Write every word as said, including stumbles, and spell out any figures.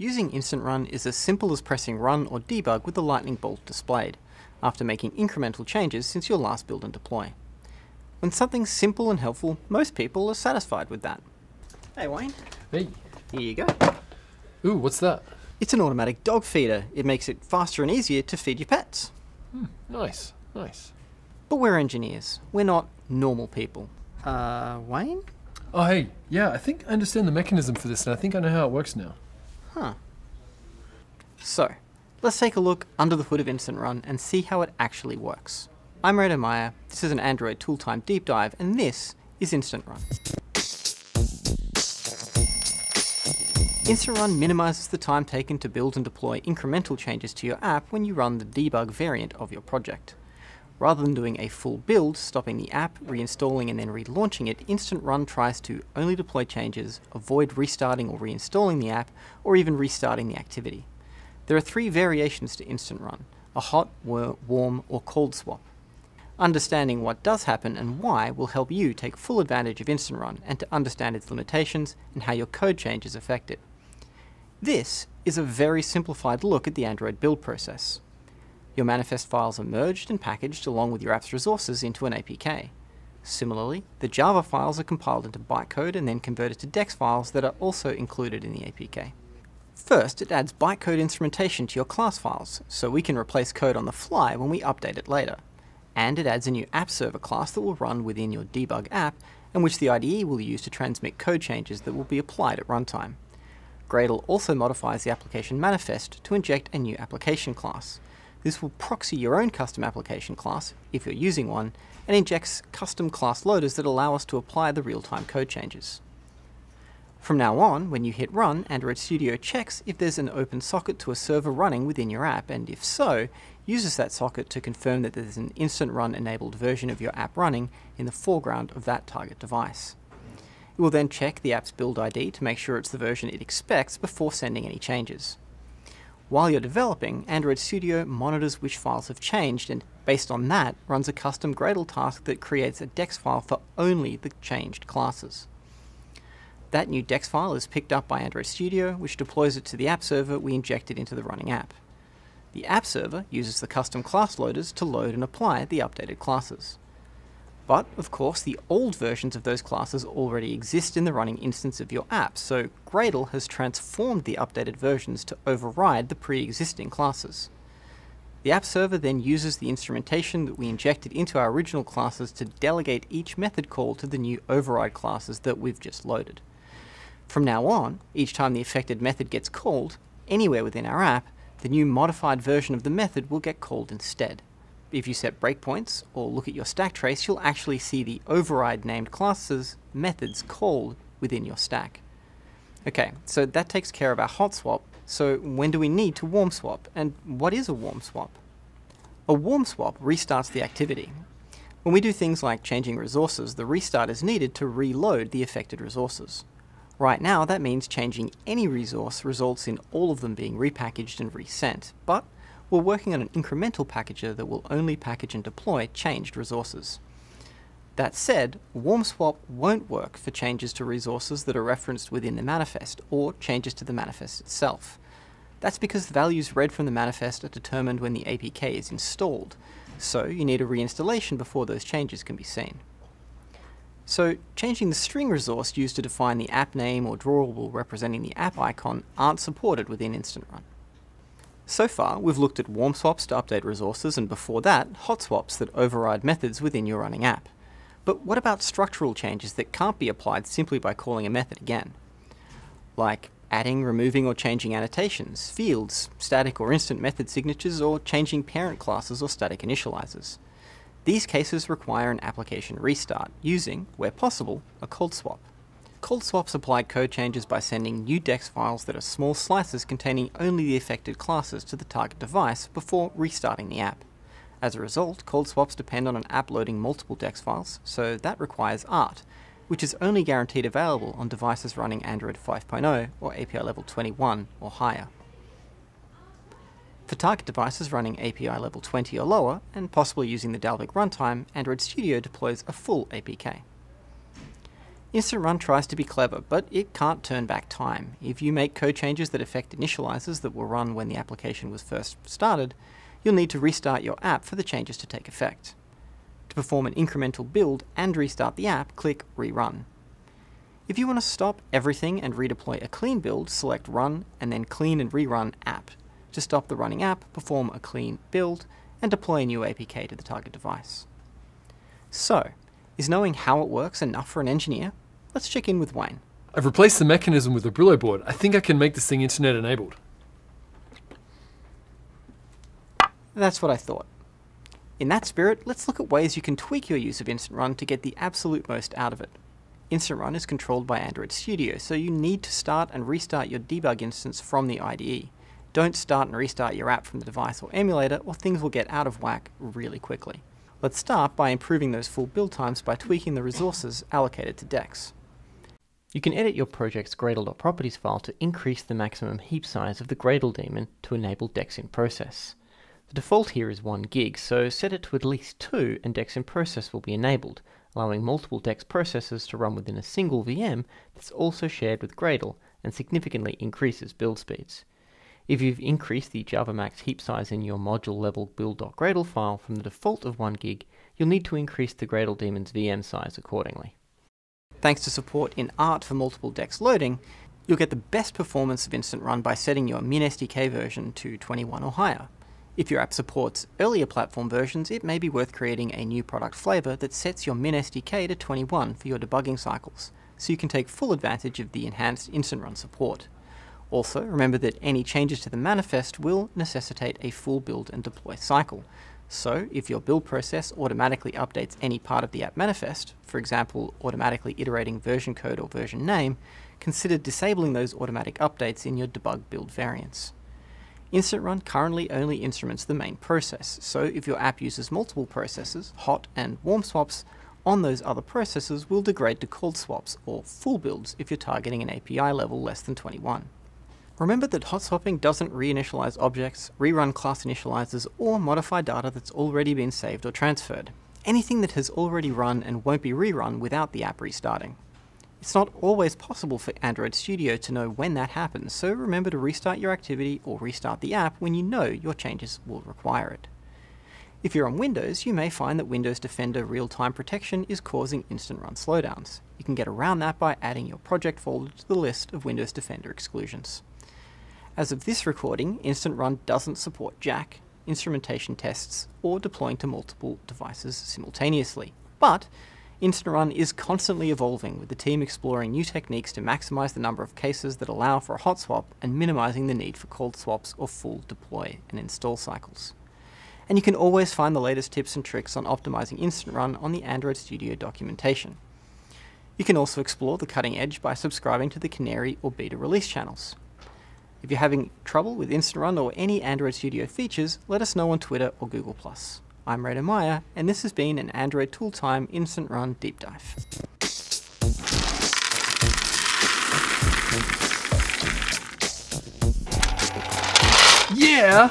Using Instant Run is as simple as pressing Run or Debug with the lightning bolt displayed, after making incremental changes since your last build and deploy. When something's simple and helpful, most people are satisfied with that. Hey Wayne. Hey. Here you go. Ooh, what's that? It's an automatic dog feeder. It makes it faster and easier to feed your pets. Hmm, nice, nice. But we're engineers. We're not normal people. Uh, Wayne? Oh hey, yeah, I think I understand the mechanism for this and I think I know how it works now. Huh. So, let's take a look under the hood of Instant Run and see how it actually works. I'm Reto Meier, this is an Android Tool Time deep dive, and this is Instant Run. Instant Run minimises the time taken to build and deploy incremental changes to your app when you run the debug variant of your project. Rather than doing a full build, stopping the app, reinstalling and then relaunching it, Instant Run tries to only deploy changes, avoid restarting or reinstalling the app, or even restarting the activity. There are three variations to Instant Run: a hot, warm, or cold swap. Understanding what does happen and why will help you take full advantage of Instant Run and to understand its limitations and how your code changes affect it. This is a very simplified look at the Android build process. Your manifest files are merged and packaged along with your app's resources into an A P K. Similarly, the Java files are compiled into bytecode and then converted to DEX files that are also included in the A P K. First, it adds bytecode instrumentation to your class files, so we can replace code on the fly when we update it later. And it adds a new app server class that will run within your debug app, and which the I D E will use to transmit code changes that will be applied at runtime. Gradle also modifies the application manifest to inject a new application class. This will proxy your own custom application class, if you're using one, and injects custom class loaders that allow us to apply the real-time code changes. From now on, when you hit Run, Android Studio checks if there's an open socket to a server running within your app, and if so, uses that socket to confirm that there's an Instant Run enabled version of your app running in the foreground of that target device. It will then check the app's build I D to make sure it's the version it expects before sending any changes. While you're developing, Android Studio monitors which files have changed and, based on that, runs a custom Gradle task that creates a DEX file for only the changed classes. That new DEX file is picked up by Android Studio, which deploys it to the app server we injected into the running app. The app server uses the custom class loaders to load and apply the updated classes. But, of course, the old versions of those classes already exist in the running instance of your app, so Gradle has transformed the updated versions to override the pre-existing classes. The app server then uses the instrumentation that we injected into our original classes to delegate each method call to the new override classes that we've just loaded. From now on, each time the affected method gets called, anywhere within our app, the new modified version of the method will get called instead. If you set breakpoints or look at your stack trace, you'll actually see the override named classes methods called within your stack. Okay, so that takes care of our hot swap. So when do we need to warm swap? And what is a warm swap? A warm swap restarts the activity. When we do things like changing resources, the restart is needed to reload the affected resources. Right now, that means changing any resource results in all of them being repackaged and resent. But we're working on an incremental packager that will only package and deploy changed resources. That said, warm swap won't work for changes to resources that are referenced within the manifest, or changes to the manifest itself. That's because the values read from the manifest are determined when the A P K is installed, so you need a reinstallation before those changes can be seen. So changing the string resource used to define the app name or drawable representing the app icon aren't supported within Instant Run. So far, we've looked at warm swaps to update resources, and before that, hot swaps that override methods within your running app. But what about structural changes that can't be applied simply by calling a method again? Like adding, removing, or changing annotations, fields, static or instant method signatures, or changing parent classes or static initializers. These cases require an application restart, using, where possible, a cold swap. Cold swaps apply code changes by sending new DEX files that are small slices containing only the affected classes to the target device before restarting the app. As a result, cold swaps depend on an app loading multiple DEX files, so that requires A R T, which is only guaranteed available on devices running Android five point oh or A P I level twenty-one or higher. For target devices running A P I level twenty or lower, and possibly using the Dalvik runtime, Android Studio deploys a full A P K. Instant Run tries to be clever, but it can't turn back time. If you make code changes that affect initializers that were run when the application was first started, you'll need to restart your app for the changes to take effect. To perform an incremental build and restart the app, click Rerun. If you want to stop everything and redeploy a clean build, select Run and then Clean and Rerun App. To stop the running app, perform a clean build and deploy a new A P K to the target device. So, is knowing how it works enough for an engineer? Let's check in with Wayne. I've replaced the mechanism with a Brillo board. I think I can make this thing internet enabled. That's what I thought. In that spirit, let's look at ways you can tweak your use of Instant Run to get the absolute most out of it. Instant Run is controlled by Android Studio, so you need to start and restart your debug instance from the I D E. Don't start and restart your app from the device or emulator, or things will get out of whack really quickly. Let's start by improving those full build times by tweaking the resources allocated to DEX. You can edit your project's Gradle.properties file to increase the maximum heap size of the Gradle daemon to enable DEX in process. The default here is one gig, so set it to at least two and DEX in process will be enabled, allowing multiple DEX processes to run within a single V M that's also shared with Gradle and significantly increases build speeds. If you've increased the JavaMax heap size in your module level build.gradle file from the default of one gig, you'll need to increase the Gradle daemon's V M size accordingly. Thanks to support in A R T for multiple DEX loading, you'll get the best performance of Instant Run by setting your MinSDK version to twenty-one or higher. If your app supports earlier platform versions, it may be worth creating a new product flavor that sets your MinSDK to twenty-one for your debugging cycles, so you can take full advantage of the enhanced Instant Run support. Also, remember that any changes to the manifest will necessitate a full build and deploy cycle. So, if your build process automatically updates any part of the app manifest, for example, automatically iterating version code or version name, consider disabling those automatic updates in your debug build variants. Instant Run currently only instruments the main process, so if your app uses multiple processes, hot and warm swaps on those other processes will degrade to cold swaps or full builds if you're targeting an A P I level less than twenty-one. Remember that hot swapping doesn't reinitialize objects, rerun class initializers, or modify data that's already been saved or transferred. Anything that has already run and won't be rerun without the app restarting. It's not always possible for Android Studio to know when that happens, so remember to restart your activity or restart the app when you know your changes will require it. If you're on Windows, you may find that Windows Defender real-time protection is causing Instant Run slowdowns. You can get around that by adding your project folder to the list of Windows Defender exclusions. As of this recording, Instant Run doesn't support Jack, instrumentation tests, or deploying to multiple devices simultaneously, but Instant Run is constantly evolving, with the team exploring new techniques to maximize the number of cases that allow for a hot swap and minimizing the need for cold swaps or full deploy and install cycles. And you can always find the latest tips and tricks on optimizing Instant Run on the Android Studio documentation. You can also explore the cutting edge by subscribing to the Canary or beta release channels. If you're having trouble with Instant Run or any Android Studio features, let us know on Twitter or Google plus. I'm Reto Meier, and this has been an Android Tool Time Instant Run Deep Dive. Yeah!